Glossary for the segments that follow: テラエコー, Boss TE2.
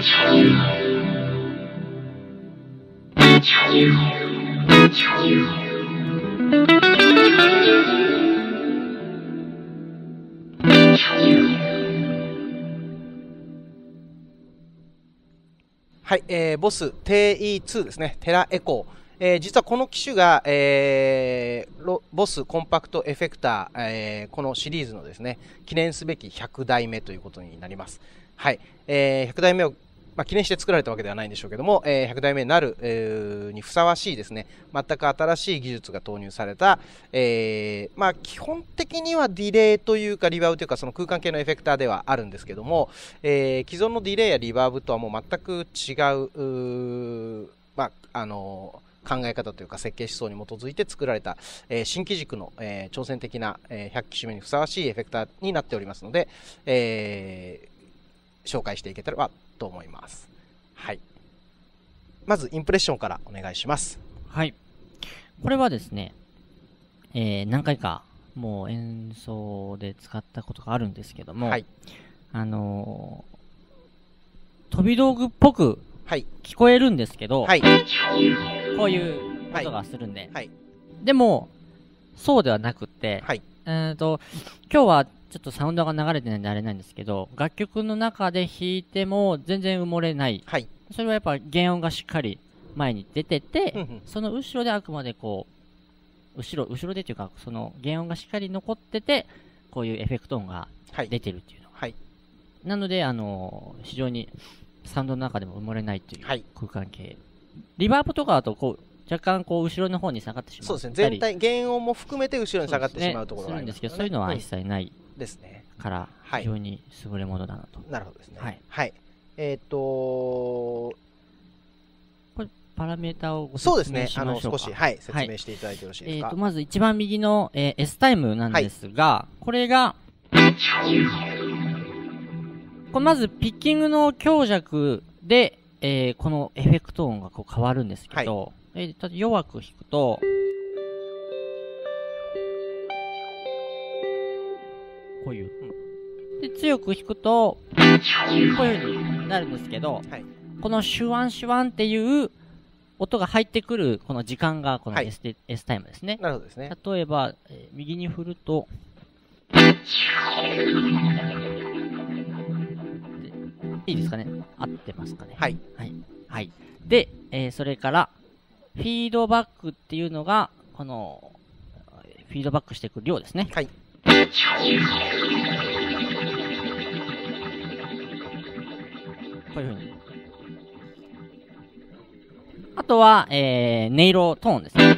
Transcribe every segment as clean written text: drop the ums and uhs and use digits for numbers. はい、ボス TE2 ですね。テラエコー。実はこの機種が、ボスコンパクトエフェクター、このシリーズのですね、記念すべき100台目ということになります。はい。100台目を、まあ、記念して作られたわけではないんでしょうけども、100台目になる、にふさわしいですね、全く新しい技術が投入された、まあ、基本的にはディレイというかリバーブというかその空間系のエフェクターではあるんですけども、既存のディレイやリバーブとはもう全く違う、まあ、考え方というか設計思想に基づいて作られた、新機軸の、挑戦的な、100機種目にふさわしいエフェクターになっておりますので、紹介していけたらと思います。はい。まずインプレッションからお願いします。はい。これはですね、何回かもう演奏で使ったことがあるんですけども、はい、飛び道具っぽく聞こえるんですけど、はい、こういう音がするんで、はいはい、でもそうではなくって、はい、今日はちょっとサウンドが流れてないんであれなんですけど、楽曲の中で弾いても全然埋もれない、はい、それはやっぱ原音がしっかり前に出てて、うんうん、その後ろであくまでこう後ろでというかその原音がしっかり残っててこういうエフェクト音が出てるっていうのが、はい、なので非常にサウンドの中でも埋もれないという空間系、はい、リバーブとかだとこう若干こう後ろの方に下がってしまう。そうですね。全体原音も含めて後ろに下がってしまうところがありますね。そういうのは一切ないですね。から非常に優れものだなと。なるほどですね。はいはい。これパラメータをご説明しましょうか。そうですね。少しはい説明していただいてよろしいですか。まず一番右の S タイムなんですが、これがまずピッキングの強弱でこのエフェクト音がこう変わるんですけど。弱く弾くとこういうで、強く弾くとこういう風になるんですけど、はい、このシュワンシュワンっていう音が入ってくるこの時間がこの S、はい、S タイムですね。なるほどですね。例えば、右に振るといいですかね。合ってますかね。はい、はいはい、で、それからフィードバックっていうのが、この、フィードバックしていく量ですね。はい。こういうふうに。あとは、音色トーンですね。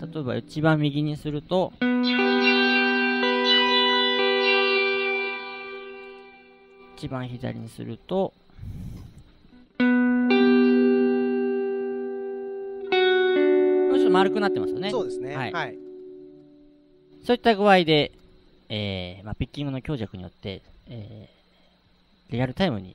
例えば、一番右にすると、一番左にすると、丸くなってますよね。そうですね。はい。はい、そういった具合で、まあ、ピッキングの強弱によって、リアルタイムに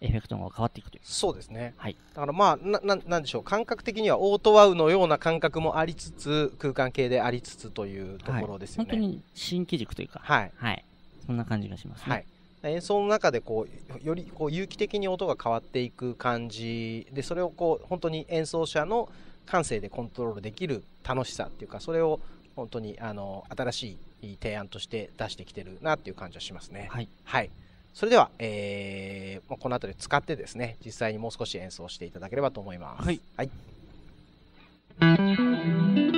エフェクトが変わっていくという。そうですね。はい。だからまあ、なんでしょう。感覚的にはオートワウのような感覚もありつつ、空間系でありつつというところですよね。はい、本当に新機軸というか。はい。はい。そんな感じがしますね。はい。演奏の中でこうよりこう有機的に音が変わっていく感じで、それをこう本当に演奏者の感性でコントロールできる楽しさっていうか、それを本当に新しい提案として出してきてるなっていう感じはしますね。はい、はい、それでは、この辺り使ってですね、実際にもう少し演奏していただければと思います。はい、はい。